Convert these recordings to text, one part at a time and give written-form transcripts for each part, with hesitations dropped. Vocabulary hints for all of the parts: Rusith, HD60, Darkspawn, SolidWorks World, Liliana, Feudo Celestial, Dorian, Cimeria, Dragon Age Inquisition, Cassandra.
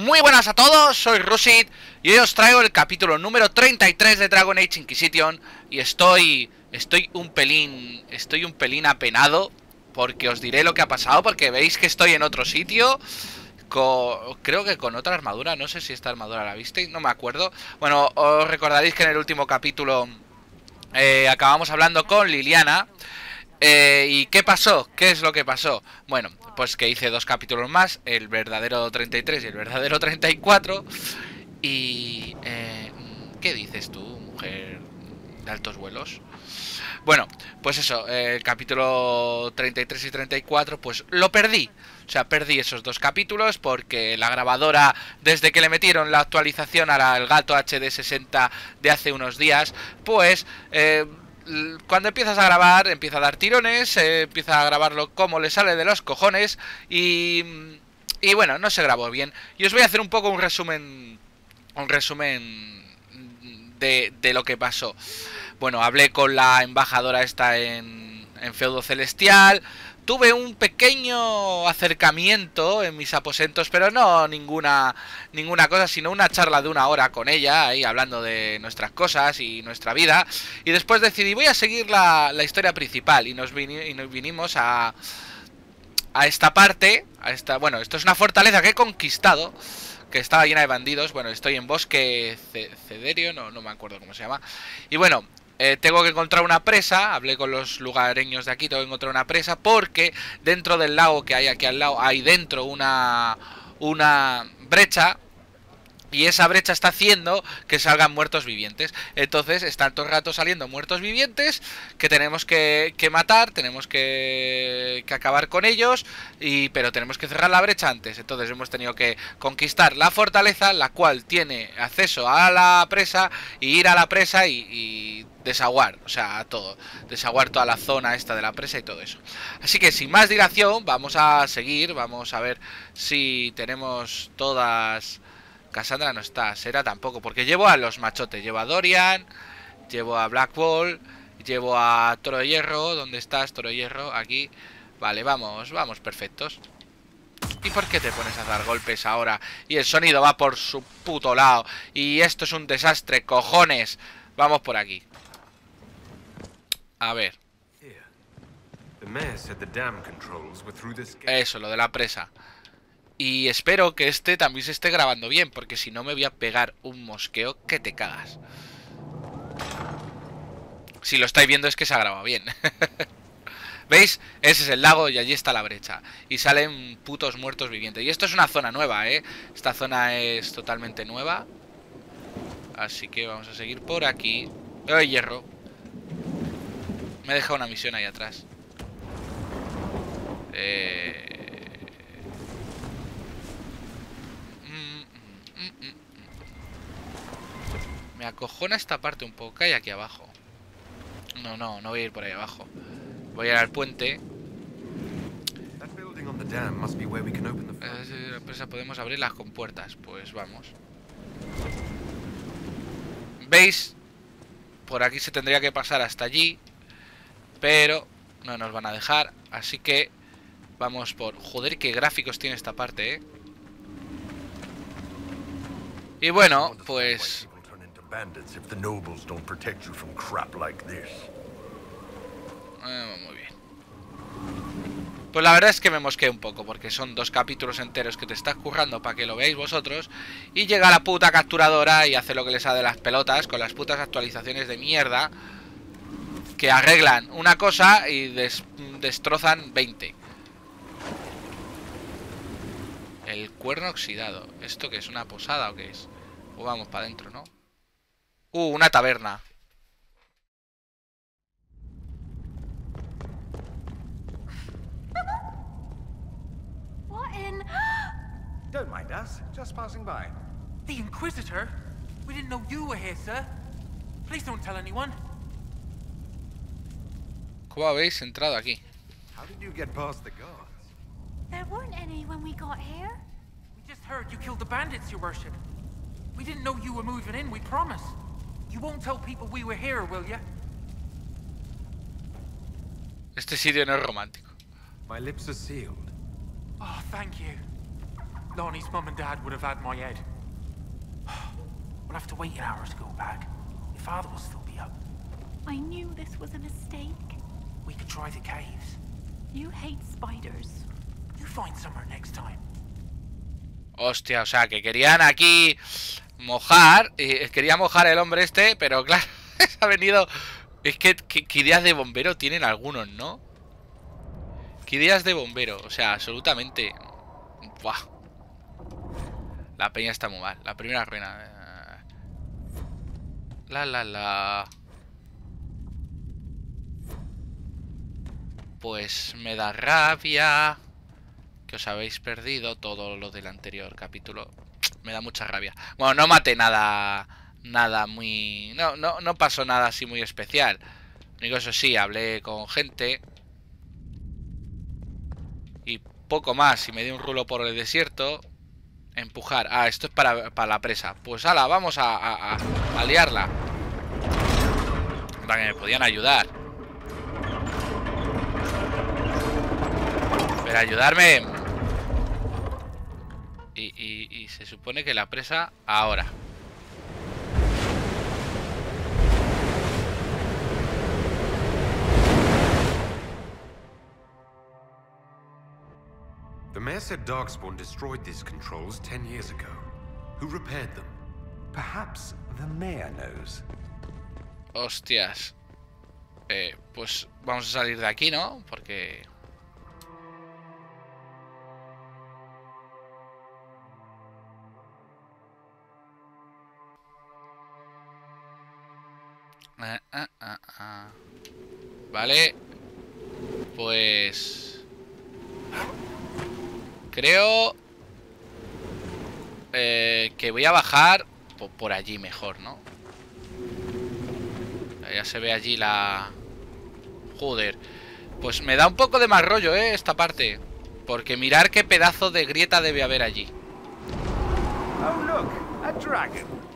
Muy buenas a todos, soy Rusith y hoy os traigo el capítulo número 33 de Dragon Age Inquisition. Y estoy un pelín apenado porque os diré lo que ha pasado, porque veis que estoy en otro sitio, creo que con otra armadura, no sé si esta armadura la visteis, no me acuerdo. Bueno, os recordaréis que en el último capítulo acabamos hablando con Liliana. ¿Y qué pasó? ¿Qué es lo que pasó? Bueno, pues que hice dos capítulos más, el verdadero 33 y el verdadero 34. Y... ¿qué dices tú, mujer de altos vuelos? Bueno, pues eso, el capítulo 33 y 34, pues lo perdí. O sea, perdí esos dos capítulos porque la grabadora, desde que le metieron la actualización al gato HD60 de hace unos días, pues... cuando empiezas a grabar, empieza a dar tirones, empieza a grabarlo como le sale de los cojones y bueno, no se grabó bien. Y os voy a hacer un poco un resumen de lo que pasó. Bueno, hablé con la embajadora esta en Feudo Celestial. Tuve un pequeño acercamiento en mis aposentos, pero no ninguna cosa, sino una charla de una hora con ella, ahí hablando de nuestras cosas y nuestra vida. Y después decidí, voy a seguir la historia principal y nos vinimos a esta parte, bueno, esto es una fortaleza que he conquistado, que estaba llena de bandidos. Bueno, estoy en bosque cederio, no me acuerdo cómo se llama. Y bueno... tengo que encontrar una presa, hablé con los lugareños de aquí, tengo que encontrar una presa porque dentro del lago que hay aquí al lado hay dentro una brecha y esa brecha está haciendo que salgan muertos vivientes. Entonces están todo el rato saliendo muertos vivientes que tenemos que matar, tenemos que acabar con ellos, pero tenemos que cerrar la brecha antes. Entonces hemos tenido que conquistar la fortaleza, la cual tiene acceso a la presa y ir a la presa y desaguar, o sea, todo, desaguar toda la zona esta de la presa y todo eso. Así que sin más dilación, vamos a seguir, vamos a ver si tenemos todas... Cassandra no está, Sera tampoco, porque llevo a los machotes, llevo a Dorian, llevo a Blackwall, llevo a Toro Hierro. ¿Dónde estás, Toro Hierro? Aquí, vale, vamos, perfectos. ¿Y por qué te pones a dar golpes ahora? Y el sonido va por su puto lado y esto es un desastre, cojones. Vamos por aquí. A ver. Eso, lo de la presa. Y espero que este también se esté grabando bien, porque si no me voy a pegar un mosqueo que te cagas. Si lo estáis viendo es que se ha grabado bien. ¿Veis? Ese es el lago y allí está la brecha. Y salen putos muertos vivientes. Y esto es una zona nueva, ¿eh? Esta zona es totalmente nueva. Así que vamos a seguir por aquí. ¡Ay, hierro! Me he dejado una misión ahí atrás. Me acojona esta parte un poco. Hay aquí abajo. No voy a ir por ahí abajo. Voy a ir al puente. La presa, podemos abrir las compuertas. Pues vamos. ¿Veis? Por aquí se tendría que pasar hasta allí, pero no nos van a dejar. Así que vamos por... Joder, qué gráficos tiene esta parte, ¿eh? Y bueno, pues... muy bien. Pues la verdad es que me mosqueé un poco, porque son dos capítulos enteros que te estás currando para que lo veáis vosotros. Y llega la puta capturadora y hace lo que les ha de las pelotas con las putas actualizaciones de mierda, que arreglan una cosa y destrozan 20. El cuerno oxidado. ¿Esto qué es? ¿Una posada o qué es? Pues vamos para adentro, ¿no? Una taberna. Don't mind us, just passing by. The Inquisitor? We didn't know you were here, sir. Please don't tell anyone. ¿Cómo habéis entrado aquí? How did you get past the guards? There weren't any when we got here. We just heard you killed the bandits, Your Worship. We didn't know you were moving in, we promise. You won't tell people we were here, will you? Este sitio no es romántico. My lips are sealed. Oh, thank you. Lonnie's mum and dad would have had my head. We'll have to wait an hour to go back. Your father will still be up. I knew this was a mistake. We could try the caves. You hate spiders. You find somewhere next time. Hostia, o sea, que querían aquí mojar. Quería mojar el hombre este, pero claro, ha venido... Es que ¿qué ideas de bombero tienen algunos, ¿no? ¿Qué ideas de bombero? O sea, absolutamente... Buah. La peña está muy mal. La primera reina. Pues me da rabia que os habéis perdido todo lo del anterior capítulo. Me da mucha rabia. Bueno, no maté nada... Nada muy... No pasó nada así muy especial. Digo, eso sí, hablé con gente y poco más. Y me di un rulo por el desierto. Empujar. Ah, esto es para la presa. Pues ala, vamos a liarla. Para que me podían ayudar. Pero ayudarme... Y se supone que la presa ahora... The mayor said Darkspawn destroyed these controls 10 years ago. Who repaired them? Perhaps the mayor knows. Hostias. Pues vamos a salir de aquí, ¿no? Porque... Vale. Pues... Creo que voy a bajar por allí mejor, ¿no? Ya se ve allí la... Joder. Pues me da un poco de mal rollo, ¿eh? Esta parte. Porque mirar qué pedazo de grieta debe haber allí.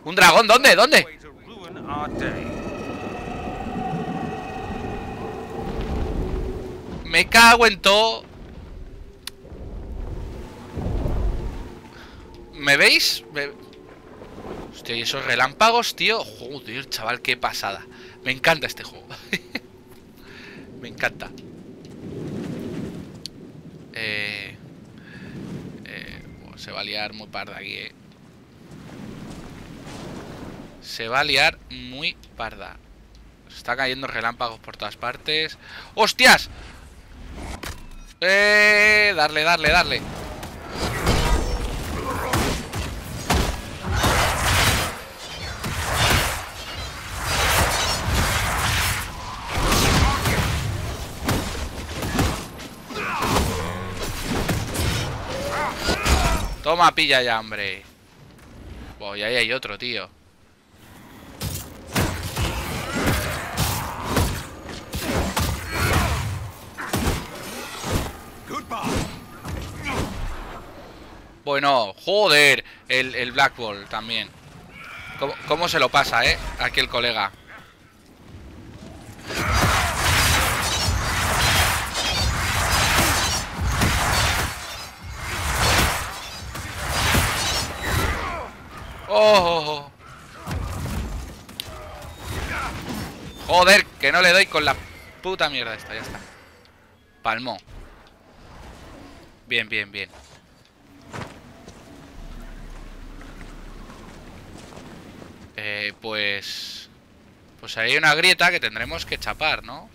¿Un dragón? ¿Dónde? ¿Dónde? Me cago en todo. ¿Me veis? Hostia, y esos relámpagos, tío. Joder, chaval, qué pasada. Me encanta este juego. Me encanta. Se va a liar muy parda aquí, eh. Se va a liar muy parda. Se está cayendo relámpagos por todas partes. ¡Hostias! Darle. Toma, pilla ya, hombre. Pues ahí hay otro, tío. Bueno, joder. El Black Ball también. ¿Cómo se lo pasa, eh? Aquí el colega. Oh. Joder, que no le doy con la puta mierda esta, ya está. Palmó. Bien. Pues ahí hay una grieta que tendremos que chapar, ¿no?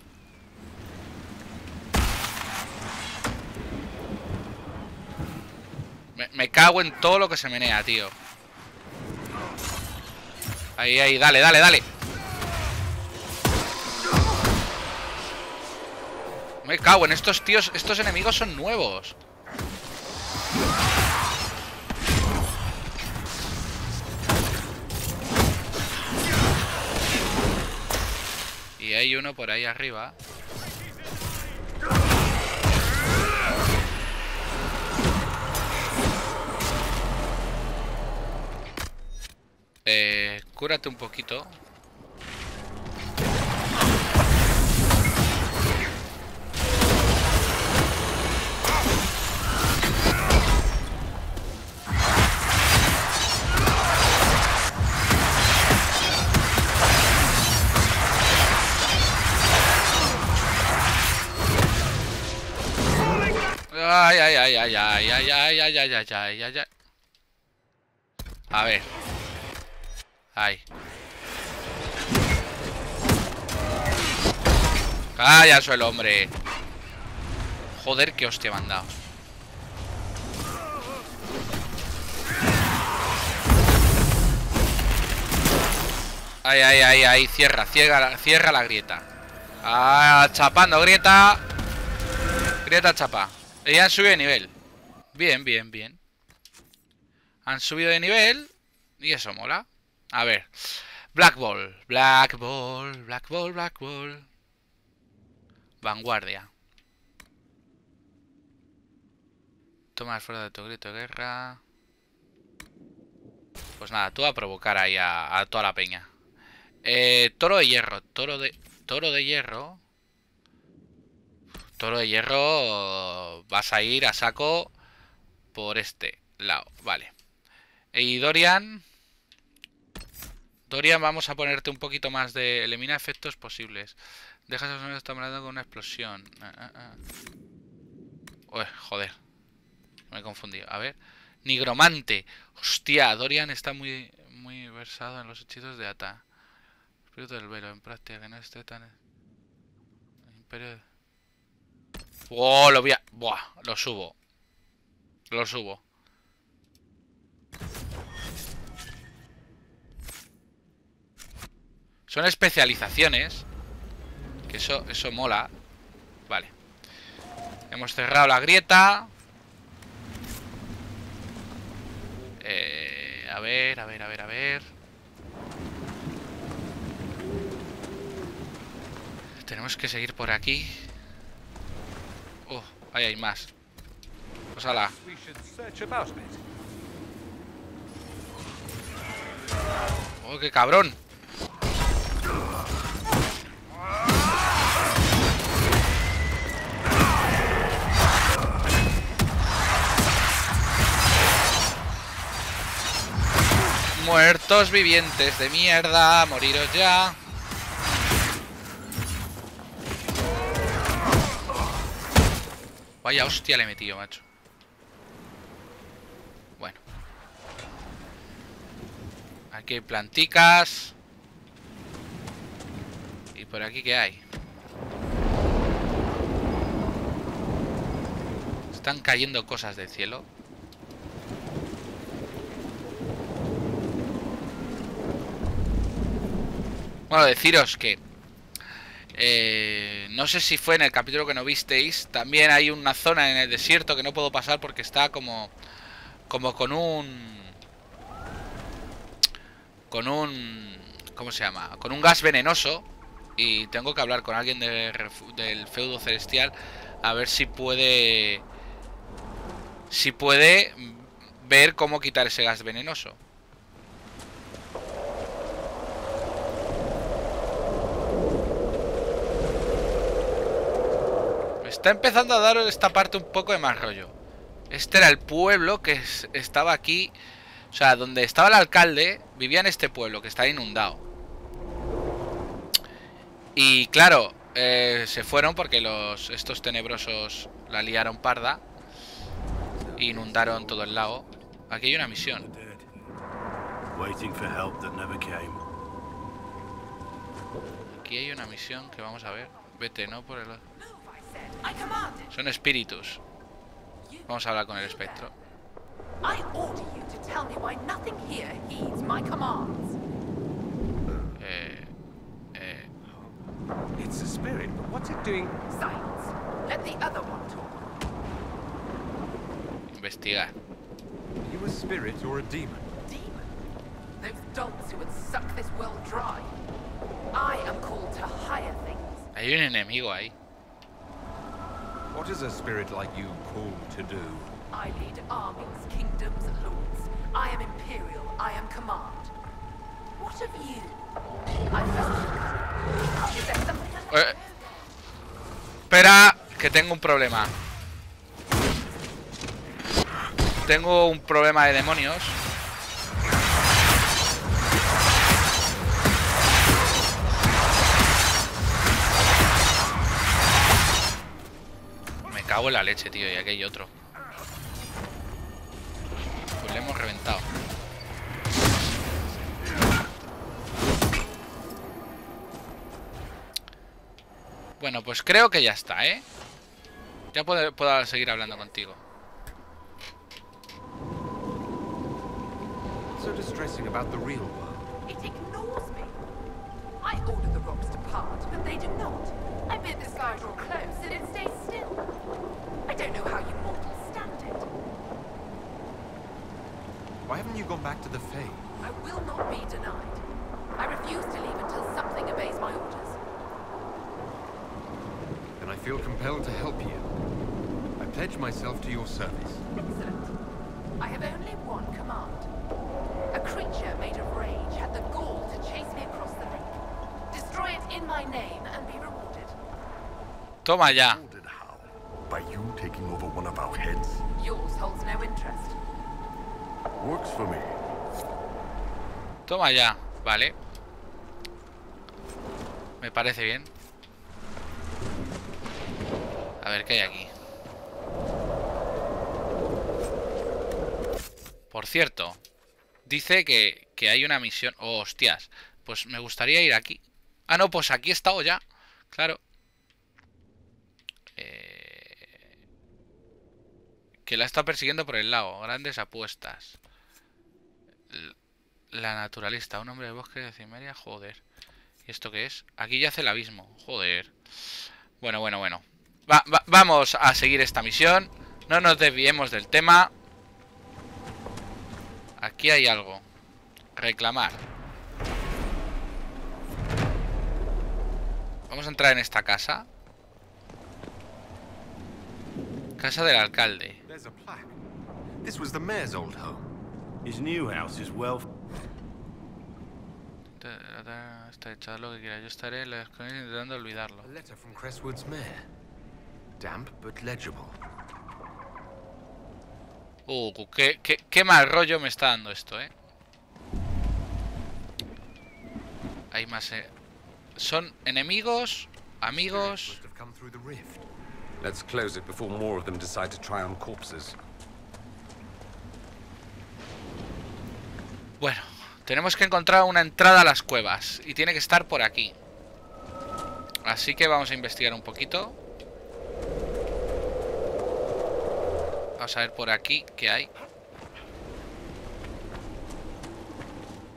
Me cago en todo lo que se menea, tío. Ahí, dale. Me cago en estos tíos. Estos enemigos son nuevos. Y hay uno por ahí arriba. Cúrate un poquito. Ay, ay, ay, ay, ay, ay, ay, ay, ay, ay, ay, ay. A ver. Ay. Calla, soy el hombre. Joder, qué hostia me han dado. Ay, ay, ay, ay. Cierra, cierra la grieta. Ah, chapando grieta. Grieta chapa. Ya han subido de nivel. Bien, bien, bien. Han subido de nivel. Y eso mola. A ver. Black Ball. Black Ball. Black Ball, Black Ball. Vanguardia. Toma fuera de tu grito de guerra. Pues nada, tú a provocar ahí a toda la peña. Toro de hierro. Toro de hierro. Toro de hierro. Vas a ir a saco por este lado. Vale. Y Dorian. Dorian, vamos a ponerte un poquito más de... Elimina efectos posibles. Deja esos sonidos tambaleando con una explosión. Uy, joder. Me he confundido. A ver. Nigromante. Hostia, Dorian está muy versado en los hechizos de Ata. Espíritu del velo, en práctica, que no esté tan... Imperio... ¡Oh, lo voy a... Buah, lo subo. Lo subo. Son especializaciones. Que eso mola. Vale. Hemos cerrado la grieta. A ver. Tenemos que seguir por aquí. Oh, ahí hay más. Pues ala. Oh, qué cabrón. Muertos vivientes de mierda, moriros ya. Vaya hostia le he metido, macho. Bueno. Aquí hay planticas. ¿Y por aquí qué hay? Están cayendo cosas del cielo. Bueno, deciros que no sé si fue en el capítulo que no visteis. También hay una zona en el desierto que no puedo pasar porque está como con un... ¿Cómo se llama? Con un gas venenoso. Y tengo que hablar con alguien del Feudo Celestial. A ver si puede... ver cómo quitar ese gas venenoso. Está empezando a dar esta parte un poco de más rollo. Este era el pueblo que estaba aquí. O sea, donde estaba el alcalde, vivía en este pueblo que está inundado. Y claro, se fueron porque estos tenebrosos la liaron parda. E inundaron todo el lago. Aquí hay una misión. Aquí hay una misión que vamos a ver. Vete, ¿no? Por el... Son espíritus. Vamos a hablar con el espectro. Investigar. Hay un enemigo ahí. What is a spirit like you called to do? I lead armies, kingdoms, lords. I am imperial. I am command. What of you? Espera, que tengo un problema. Tengo un problema de demonios. cago en la leche, tío. Y aquí hay otro. Pues le hemos reventado. Bueno, pues creo que ya está, ¿eh? Ya puedo seguir hablando contigo. So distressing about the real world. It ignores me. I order the rocks to part, but they do not. I bid this guy draw close, and it stays still. I don't know how you mortals stand it. Why haven't you gone back to the Fae? I will not be denied. I refuse to leave until something obeys my orders. Then I feel compelled to help you. I pledge myself to your service. Excellent. I have only one command. A creature made of rage had the gall to chase me across the lake. Destroy it in my name and be rewarded. Toma ya. By you taking over one of our heads. Yours holds no interest. Works for me. Toma ya, vale. Me parece bien. A ver qué hay aquí. Por cierto. Dice que hay una misión... Oh, hostias. Pues me gustaría ir aquí. Ah, no, pues aquí he estado ya. Claro. Que la está persiguiendo por el lago. Grandes apuestas. La naturalista. Un hombre de bosque de Cimeria. Joder. ¿Y esto qué es? Aquí yace el abismo. Joder. Bueno, bueno, bueno. Vamos a seguir esta misión. No nos desviemos del tema. Aquí hay algo. Reclamar. Vamos a entrar en esta casa. Casa del alcalde. Está echado lo que quiera. Yo estaré intentando olvidarlo. Qué mal rollo me está dando esto, Hay más... Son enemigos, amigos... Bueno, tenemos que encontrar una entrada a las cuevas. Y tiene que estar por aquí. Así que vamos a investigar un poquito. Vamos a ver por aquí qué hay.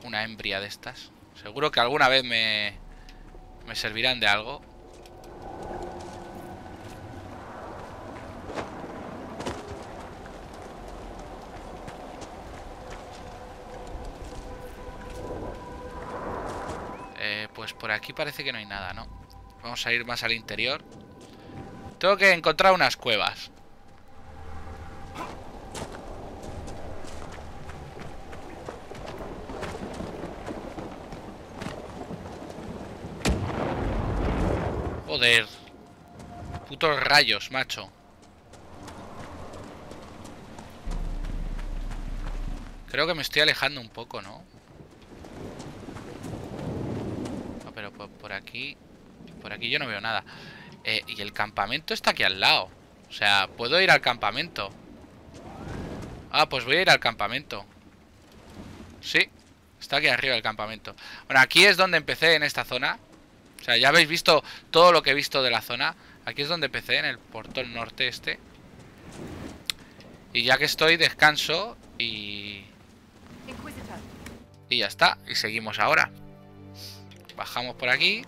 Una hembría de estas. Seguro que alguna vez me servirán de algo. Pues por aquí parece que no hay nada, ¿no? Vamos a ir más al interior. Tengo que encontrar unas cuevas. Joder. Putos rayos, macho. Creo que me estoy alejando un poco, ¿no? No, pero por aquí... Por aquí yo no veo nada. Y el campamento está aquí al lado. O sea, puedo ir al campamento. Ah, pues voy a ir al campamento. Sí. Está aquí arriba el campamento. Bueno, aquí es donde empecé en esta zona. O sea, ya habéis visto todo lo que he visto de la zona. Aquí es donde empecé, en el portón norte este. Y ya que estoy, descanso y... Y ya está. Y seguimos ahora. Bajamos por aquí.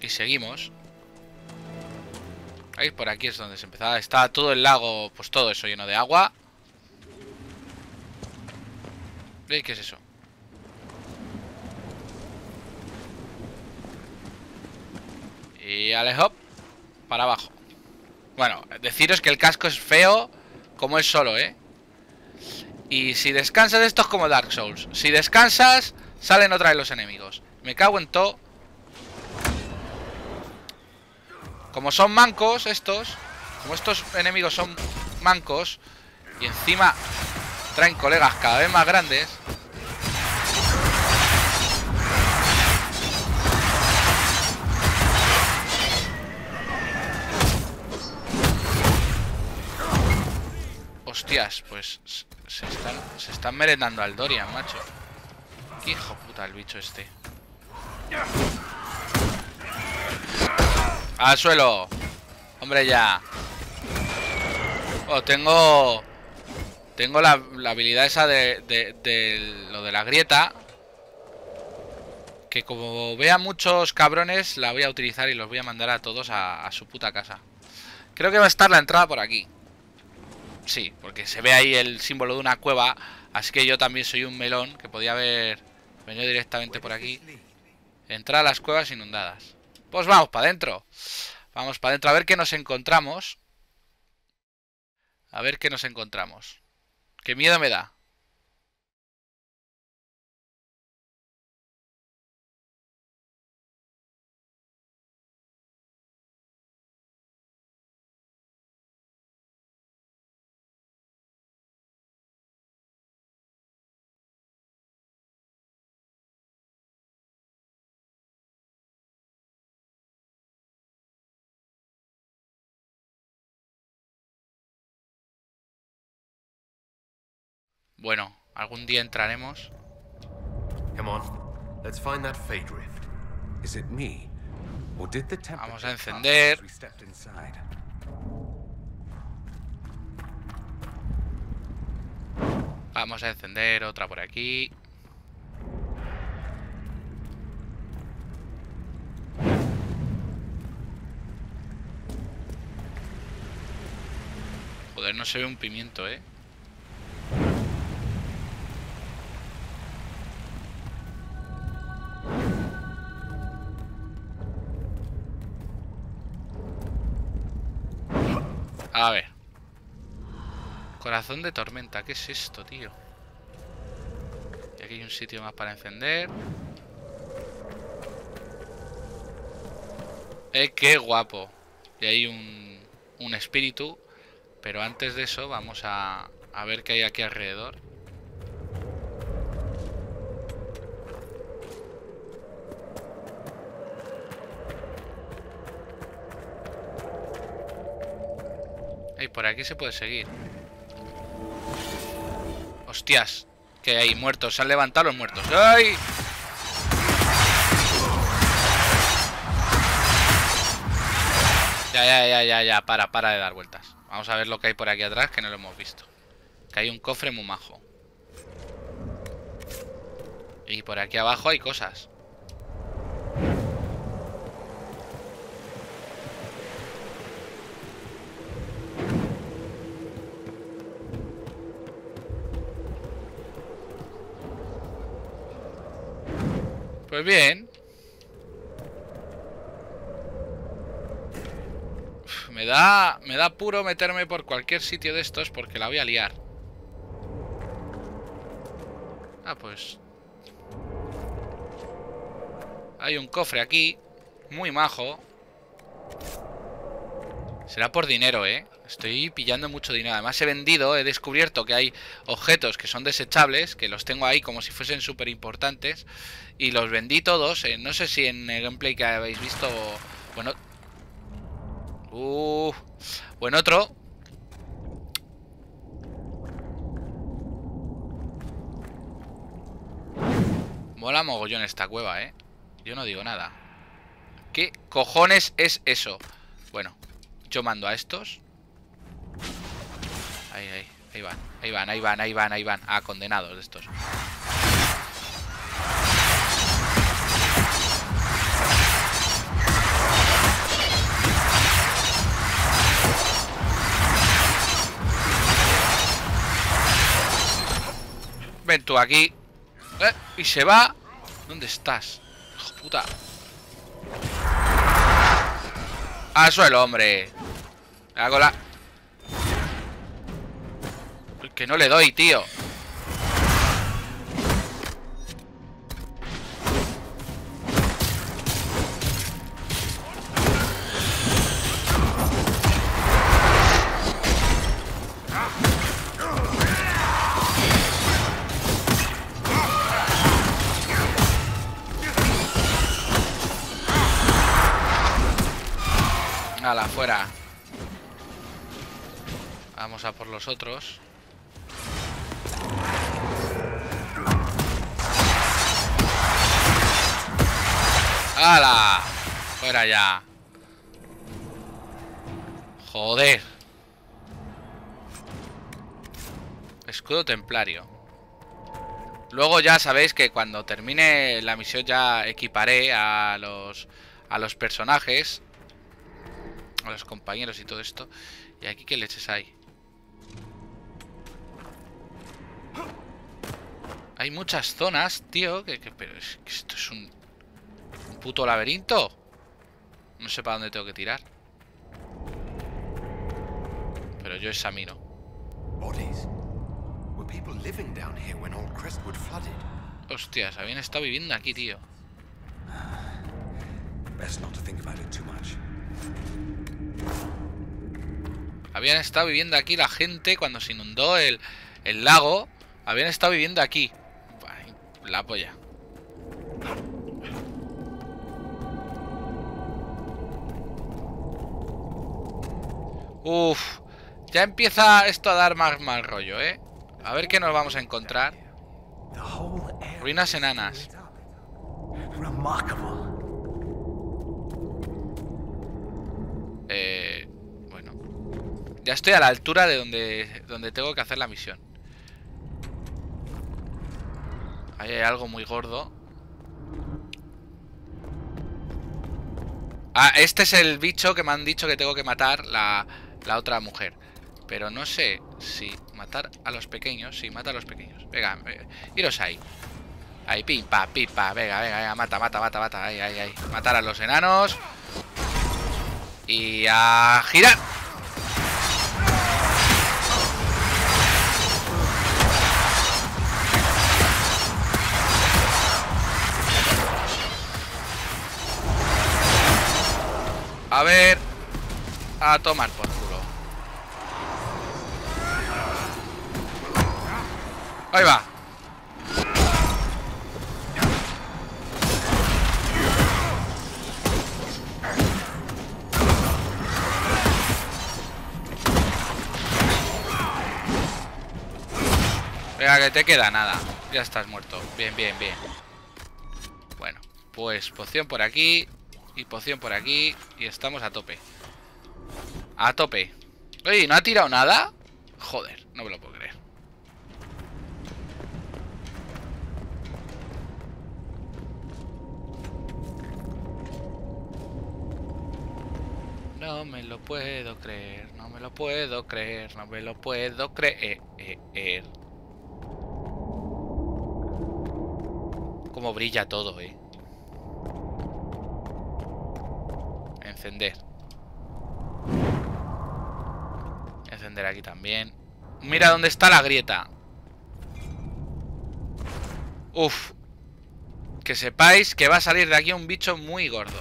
Y seguimos. ¿Veis? Por aquí es donde se empezaba. Está todo el lago, pues todo eso lleno de agua. ¿Veis qué es eso? Y alejop, para abajo. Bueno, deciros que el casco es feo como es solo, Y si descansas, esto es como Dark Souls. Si descansas, salen otra vez los enemigos. Me cago en todo. Como son mancos estos, como estos enemigos son mancos, y encima traen colegas cada vez más grandes. Hostias, pues se están merendando al Dorian, macho. Qué hijo puta el bicho este. ¡Al suelo! ¡Hombre, ya! Oh, tengo la habilidad esa de lo de la grieta, que como vea muchos cabrones, la voy a utilizar y los voy a mandar a todos a su puta casa. Creo que va a estar la entrada por aquí. Sí, porque se ve ahí el símbolo de una cueva. Así que yo también soy un melón, que podía haber venido directamente por aquí. Entrar a las cuevas inundadas. Pues vamos para adentro. Vamos para adentro a ver qué nos encontramos. A ver qué nos encontramos. Qué miedo me da. Bueno, algún día entraremos. Vamos a encender. Vamos a encender otra por aquí. Joder, no se ve un pimiento, ¿eh? A ver. Corazón de tormenta. ¿Qué es esto, tío? Y aquí hay un sitio más para encender. ¡Qué guapo! Y hay un espíritu. Pero antes de eso vamos a ver qué hay aquí alrededor. Por aquí se puede seguir. Hostias, que hay muertos. Se han levantado los muertos. ¡Ay! Ya. Para de dar vueltas. Vamos a ver lo que hay por aquí atrás, que no lo hemos visto. Que hay un cofre muy majo. Y por aquí abajo hay cosas. Pues bien. Uf, me da apuro meterme por cualquier sitio de estos porque la voy a liar. Ah, pues hay un cofre aquí, muy majo. Será por dinero, ¿eh? Estoy pillando mucho dinero. Además he vendido, he descubierto que hay objetos que son desechables, que los tengo ahí como si fuesen súper importantes, y los vendí todos. No sé si en el gameplay que habéis visto. Bueno. O en otro. Mola mogollón esta cueva, ¿eh? Yo no digo nada. ¿Qué cojones es eso? Bueno, yo mando a estos. Ahí van. Ah, condenados de estos. Ven tú aquí. Y se va. ¿Dónde estás? Hijo puta. Al suelo, hombre. Me hago la... Que no le doy, tío. Ala, fuera. Vamos a por los otros. ¡Hala! ¡Fuera ya! ¡Joder! Escudo templario. Luego ya sabéis que cuando termine la misión ya equiparé a los personajes, a los compañeros y todo esto. ¿Y aquí qué leches hay? Hay muchas zonas, tío, pero es que esto es un puto laberinto. No sé para dónde tengo que tirar, pero yo examino. Hostias, habían estado viviendo aquí, tío. Habían estado viviendo aquí la gente cuando se inundó el lago. Habían estado viviendo aquí. La polla. Uff. Ya empieza esto a dar más mal rollo, ¿eh? A ver qué nos vamos a encontrar. Ruinas enanas. Bueno. Ya estoy a la altura de donde tengo que hacer la misión. Ahí hay algo muy gordo. Ah, este es el bicho que me han dicho que tengo que matar la otra mujer. Pero no sé si matar a los pequeños. Sí, mata a los pequeños. Venga, iros ahí. Ahí, pipa, pipa. Venga, venga, venga, mata, mata, mata, mata. Ahí, ahí, ahí. Matar a los enanos. Y a girar. A ver, a tomar por culo. Ahí va. Venga, que te queda nada. Ya estás muerto. Bien, bien, bien. Bueno, pues poción por aquí. Y poción por aquí. Y estamos a tope. A tope. Oye, ¿no ha tirado nada? Joder, no me lo puedo creer. No me lo puedo creer. No me lo puedo creer. No me lo puedo creer. Cómo brilla todo, eh. Encender. Encender aquí también. Mira dónde está la grieta. Uf. Que sepáis que va a salir de aquí un bicho muy gordo.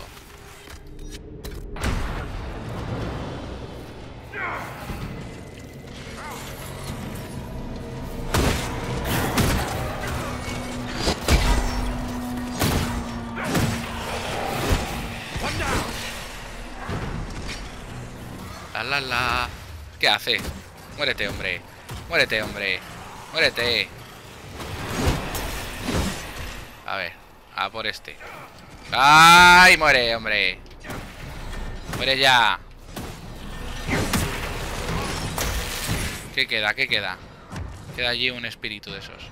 La. ¿Qué hace? Muérete, hombre. Muérete, hombre. Muérete. A ver. A por este. ¡Ay! Muere, hombre. Muere ya. ¿Qué queda? ¿Qué queda? Queda allí un espíritu de esos.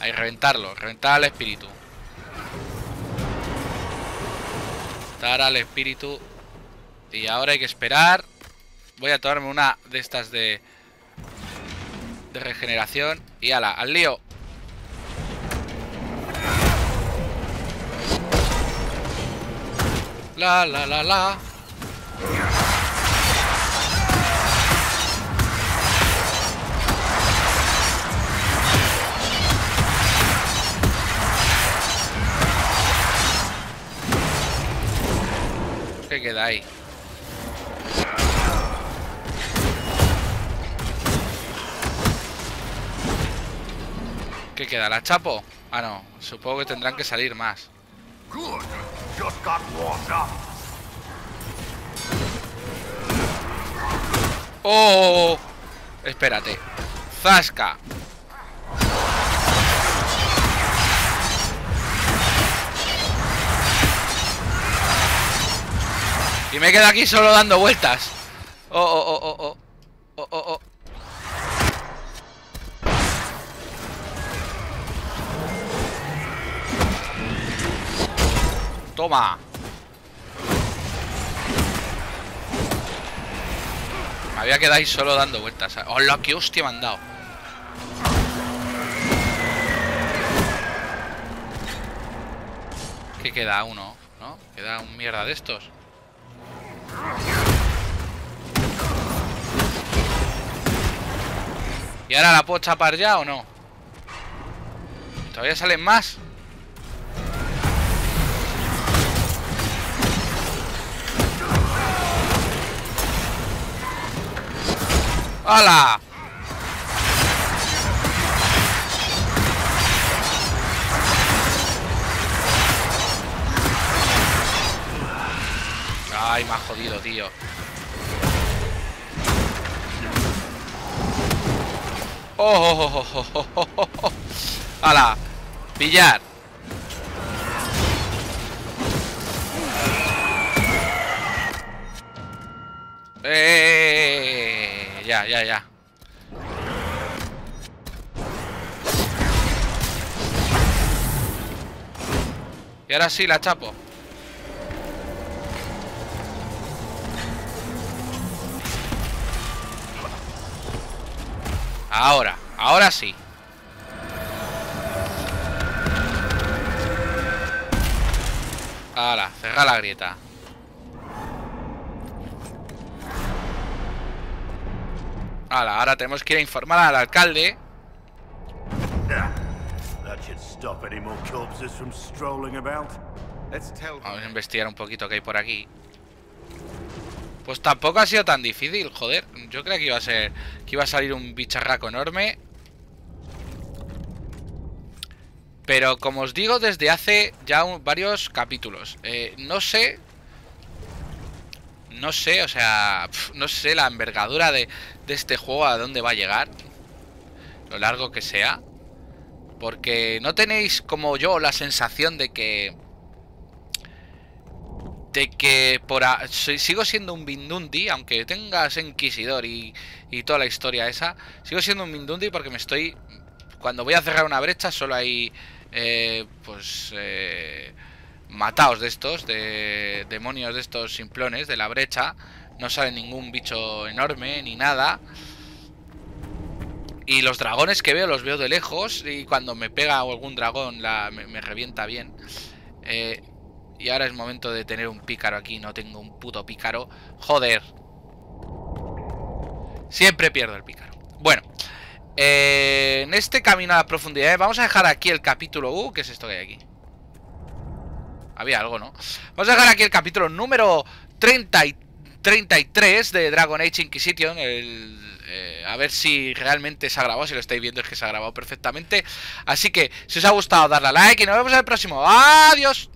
Hay que reventarlo. Reventar al espíritu. Reventar al espíritu. Y ahora hay que esperar. Voy a tomarme una de estas de regeneración. Y ala, al lío. La, la, la, la. ¿Qué queda ahí? ¿Qué queda? ¿La chapo? Ah, no. Supongo que tendrán que salir más. ¡Oh! Espérate. ¡Zasca! Y me quedo aquí solo dando vueltas. Oh. Toma. Me había quedado ahí solo dando vueltas. ¡Hola, qué hostia me han dado! ¿Qué queda? Uno, ¿no? Queda un mierda de estos. ¿Y ahora la puedo chapar ya o no? ¿Todavía salen más? ¡Hala! Ay, me ha jodido, tío. Oh. ¡Hala! ¡Pillar! Ya. Y ahora sí la chapo. Ahora sí. Hala, cerra la grieta. Hala, ahora tenemos que ir a informar al alcalde. Vamos a investigar un poquito que hay por aquí. Pues tampoco ha sido tan difícil, joder. Yo creía que iba a salir un bicharraco enorme. Pero como os digo, desde hace ya varios capítulos, no sé, o sea, no sé la envergadura de este juego, a dónde va a llegar, lo largo que sea. Porque no tenéis como yo la sensación de que sigo siendo un Vindundi, aunque tengas Inquisidor y toda la historia esa. Sigo siendo un Vindundi porque me estoy... Cuando voy a cerrar una brecha solo hay... mataos de estos, de demonios de estos simplones de la brecha. No sale ningún bicho enorme ni nada. Y los dragones que veo los veo de lejos. Y cuando me pega algún dragón me revienta bien. Y ahora es momento de tener un pícaro aquí. No tengo un puto pícaro. Joder. Siempre pierdo el pícaro. Bueno. En este camino a las profundidades vamos a dejar aquí el capítulo... ¿qué es esto que hay aquí? Había algo, ¿no? Vamos a dejar aquí el capítulo número 33 de Dragon Age Inquisition. A ver si realmente se ha grabado. Si lo estáis viendo es que se ha grabado perfectamente. Así que si os ha gustado, darle a like y nos vemos en el próximo. ¡Adiós!